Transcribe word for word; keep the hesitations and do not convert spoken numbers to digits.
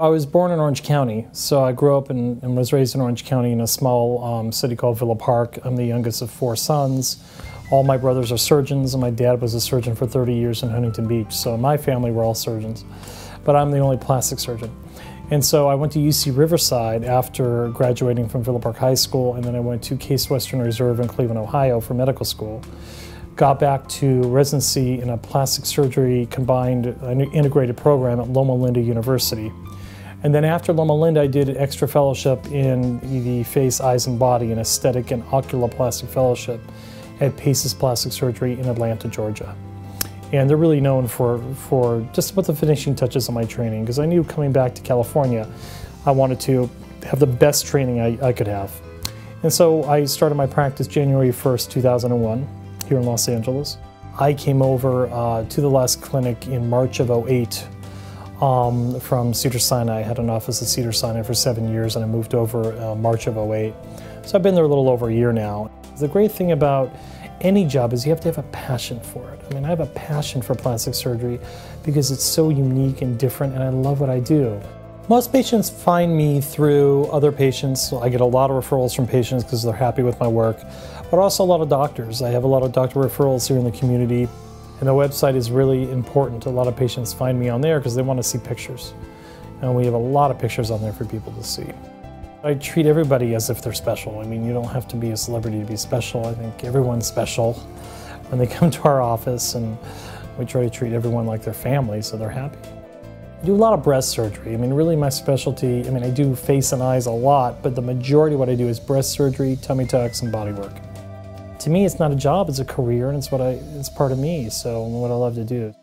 I was born in Orange County, so I grew up in, and was raised in Orange County in a small um, city called Villa Park. I'm the youngest of four sons. All my brothers are surgeons, and my dad was a surgeon for thirty years in Huntington Beach, so my family were all surgeons. But I'm the only plastic surgeon. And so I went to U C Riverside after graduating from Villa Park High School, and then I went to Case Western Reserve in Cleveland, Ohio for medical school. Got back to residency in a plastic surgery combined integrated program at Loma Linda University. And then after Loma Linda, I did an extra fellowship in the face, eyes, and body, an aesthetic and oculoplastic fellowship at Paces Plastic Surgery in Atlanta, Georgia. And they're really known for, for just about the finishing touches on my training, because I knew coming back to California, I wanted to have the best training I, I could have. And so I started my practice January first, two thousand one, here in Los Angeles. I came over uh, to the Lasky Clinic in March of oh eight um, from Cedars-Sinai. I had an office at Cedars-Sinai for seven years, and I moved over uh, March of oh eight. So I've been there a little over a year now. The great thing about any job is you have to have a passion for it. I mean, I have a passion for plastic surgery because it's so unique and different, and I love what I do. Most patients find me through other patients. So I get a lot of referrals from patients because they're happy with my work, but also a lot of doctors. I have a lot of doctor referrals here in the community, and the website is really important. A lot of patients find me on there because they want to see pictures, and we have a lot of pictures on there for people to see. I treat everybody as if they're special. I mean, you don't have to be a celebrity to be special. I think everyone's special when they come to our office, and we try to treat everyone like their family so they're happy. I do a lot of breast surgery. I mean, really my specialty, I mean, I do face and eyes a lot, but the majority of what I do is breast surgery, tummy tucks, and body work. To me, it's not a job, it's a career, and it's what I, it's part of me, so what I love to do.